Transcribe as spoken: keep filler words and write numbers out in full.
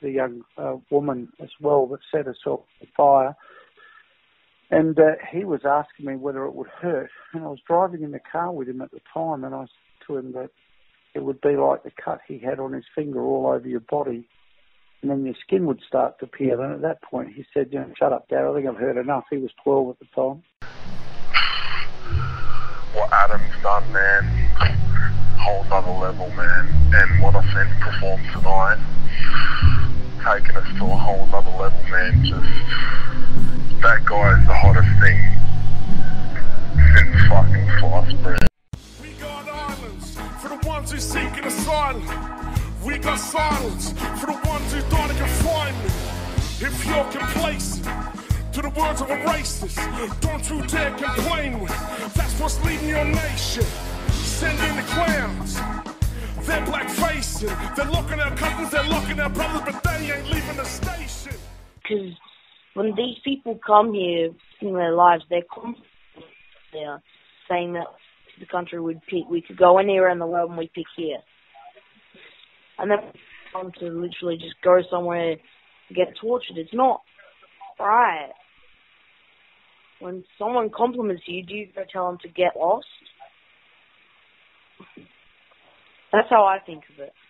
the young uh, woman as well that set herself on fire. And uh, he was asking me whether it would hurt. And I was driving in the car with him at the time, and I said to him that it would be like the cut he had on his finger all over your body, and then your skin would start to peel. And at that point, he said, you know, shut up, Dad, I think I've heard enough. He was twelve at the time. What Adam's done, man, whole other level, man. And what I seen perform tonight, taking us to a whole other level, man. Just, that guy is the hottest thing since fucking sliced bread. We got islands for the ones who seek an asylum. We got silence for the ones who die to confinement. If you're complacent to the words of a racist, don't you dare complain with. That's what's leading your nation. Send in the clowns. They're black facing. They're locking our cousins, they're locking our brothers, but they ain't leaving the station. Because when these people come here in their lives, they're confident. They're saying that the country would pick. We could go anywhere in the world and we pick here. And then we want to literally just go somewhere and get tortured. It's not right. When someone compliments you, do you go tell them to get lost? That's how I think of it.